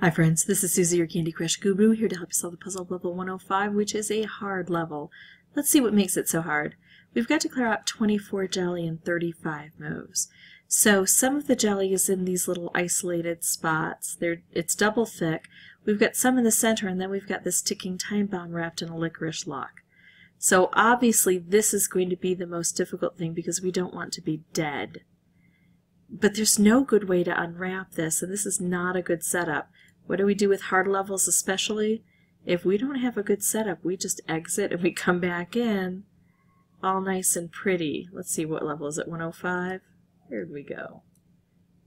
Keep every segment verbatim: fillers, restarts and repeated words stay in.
Hi friends, this is Susie, your Candy Crush Guru, here to help you solve the puzzle of level one oh five, which is a hard level. Let's see what makes it so hard. We've got to clear out twenty-four jelly and thirty-five mousse. So some of the jelly is in these little isolated spots. They're, it's double thick. We've got some in the center, and then we've got this ticking time bomb wrapped in a licorice lock. So obviously this is going to be the most difficult thing because we don't want to be dead. But there's no good way to unwrap this, and this is not a good setup. What do we do with hard levels especially? If we don't have a good setup, we just exit and we come back in all nice and pretty. Let's see, what level is it? one oh five? Here we go.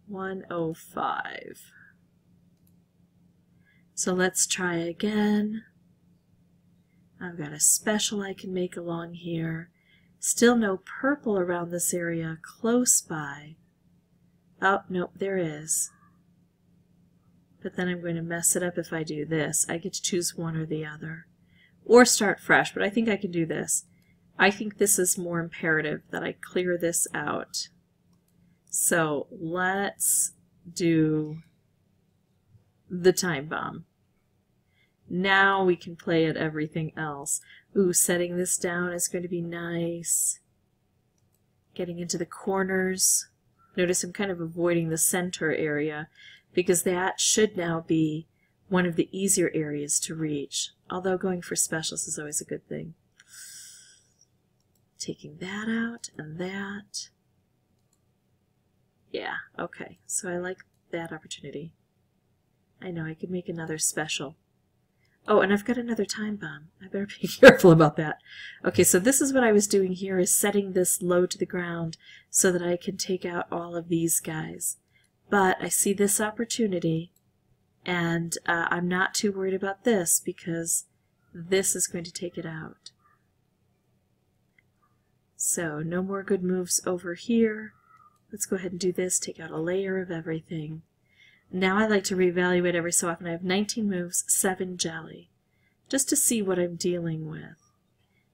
one oh five. So let's try again. I've got a special I can make along here. Still no purple around this area close by. Oh, nope, there is. But then I'm going to mess it up if I do this. I get to choose one or the other. Or start fresh, but I think I can do this. I think this is more imperative that I clear this out. So let's do the time bomb. Now we can play at everything else. Ooh, setting this down is going to be nice. Getting into the corners. Notice I'm kind of avoiding the center area, because that should now be one of the easier areas to reach. Although going for specials is always a good thing. Taking that out and that. Yeah, okay. So I like that opportunity. I know I could make another special. Oh, and I've got another time bomb. I better be careful about that. Okay, so this is what I was doing here, is setting this low to the ground so that I can take out all of these guys. But I see this opportunity, and uh, I'm not too worried about this because this is going to take it out. So no more good moves over here. Let's go ahead and do this, take out a layer of everything. Now I like to reevaluate every so often. I have nineteen moves, seven jelly, just to see what I'm dealing with.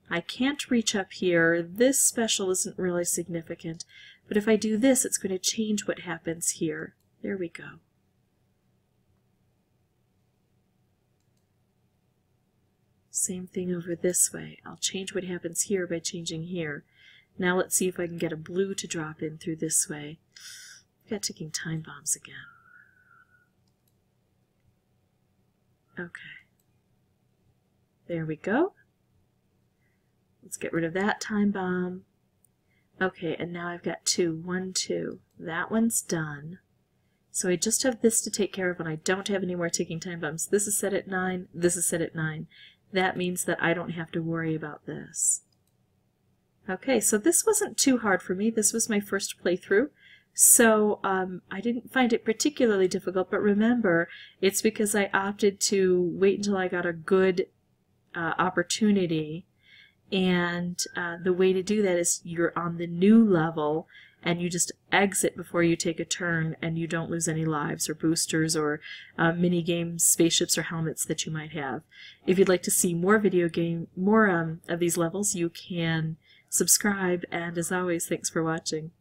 I can't reach up here. This special isn't really significant. But if I do this, it's going to change what happens here. There we go. Same thing over this way. I'll change what happens here by changing here. Now let's see if I can get a blue to drop in through this way. I've got ticking time bombs again. Okay. There we go. Let's get rid of that time bomb. Okay, and now I've got two. One, two. That one's done. So I just have this to take care of, and I don't have any more ticking time bombs. This is set at nine. This is set at nine. That means that I don't have to worry about this. Okay, so this wasn't too hard for me. This was my first playthrough. So um, I didn't find it particularly difficult, but remember, it's because I opted to wait until I got a good uh, opportunity. And uh, the way to do that is you're on the new level and you just exit before you take a turn, and you don't lose any lives or boosters or uh, mini games, spaceships, or helmets that you might have. If you'd like to see more video game, more um, of these levels, you can subscribe, and as always, thanks for watching.